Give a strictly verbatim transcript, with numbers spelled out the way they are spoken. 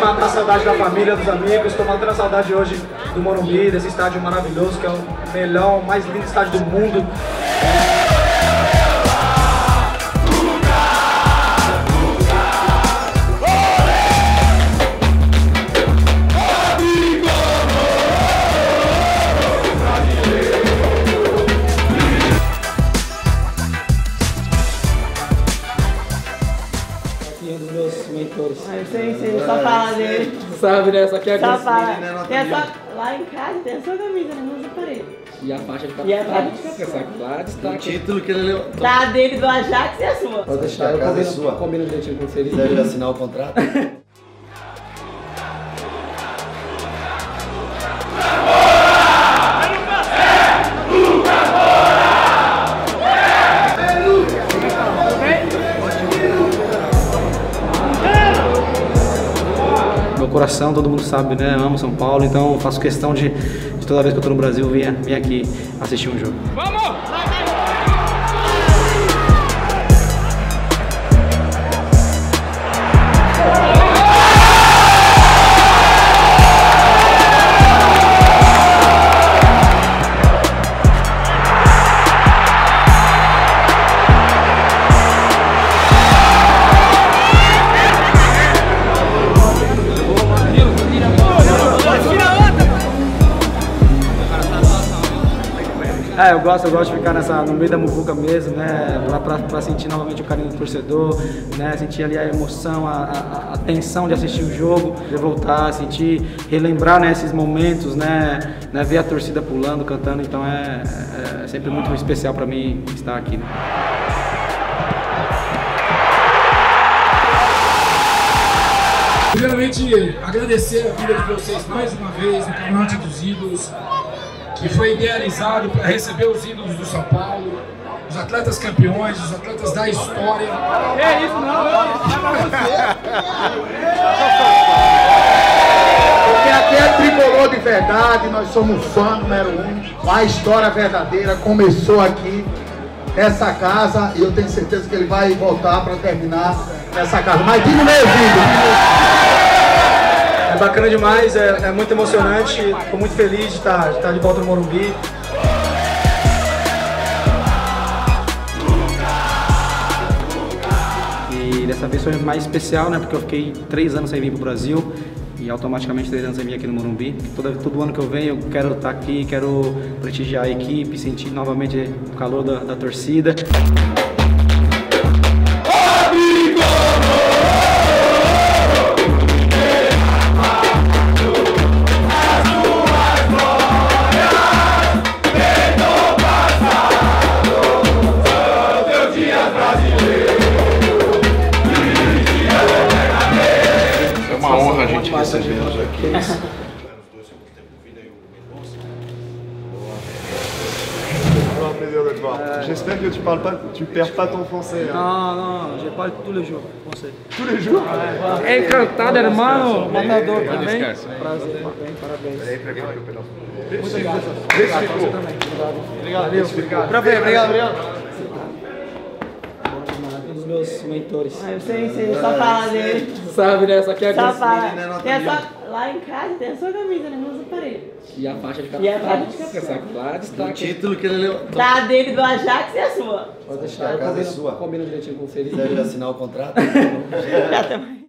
matar a saudade da família, dos amigos. Estou matando a saudade hoje do Morumbi, desse estádio maravilhoso, que é o melhor, o mais lindo estádio do mundo. Dos meus mentores. Ah, eu sei, sei, só fala dele. Sabe, né? Só que é só fala. Tem essa, lá em casa tem essa camisa, não usa por ele. E a faixa de capitão. E a faixa de capitão. O título que ele levantou. Tá, dele do Ajax e a sua. Pode deixar, a casa é sua. Combina direitinho com vocês. Deve assinar o contrato. Coração, todo mundo sabe, né? Eu amo São Paulo, então eu faço questão de, de toda vez que eu tô no Brasil, vir, vir aqui assistir um jogo. Vamos! É, eu gosto, eu gosto de ficar nessa, no meio da muvuca mesmo, né, pra, pra, pra sentir novamente o carinho do torcedor, né, sentir ali a emoção, a, a, a tensão de assistir o jogo, de voltar, sentir, relembrar, né, esses momentos, né, né, ver a torcida pulando, cantando, então é, é sempre muito especial pra mim estar aqui, né. Primeiramente, agradecer a vida de vocês mais uma vez, no Campeonato dos Ídolos, que foi idealizado para receber os ídolos do São Paulo, os atletas campeões, os atletas da história. É isso, não, não, isso não é você. Porque aqui é tricolor de verdade, nós somos fã número um. A história verdadeira começou aqui, essa casa, e eu tenho certeza que ele vai voltar para terminar essa casa. Mas diga o meu vídeo. É bacana demais, é, é muito emocionante, estou muito feliz de estar, de estar de volta no Morumbi. E dessa vez foi mais especial, né? Porque eu fiquei três anos sem vir para o Brasil e automaticamente três anos sem vir aqui no Morumbi. Todo, todo ano que eu venho, eu quero estar aqui, quero prestigiar a equipe, sentir novamente o calor da, da torcida. Recebemos aqui os dois segundos tempo de vida e o Mendonça. J'espère que tu parles pas, tu perds pas ton français. Non, non, je parle tous les jours français. Tous les jours? Encantado, hermano, matador, tá bem? Parabéns. Muito obrigado. Obrigado, obrigado. Obrigado, obrigado. Meus mentores. Ah, eu sei, sei, só fala dele. Sabe, né? Só que é só fala. Tem essa, lá em casa tem a sua camisa, né? Não usa por ele. E a faixa de capitão. E a faixa de capitão. O título que ele levantou. Tá, dele do Ajax e a sua. Pode deixar, a casa é sua. Combina direitinho com vocês. Deve assinar o contrato. Já também.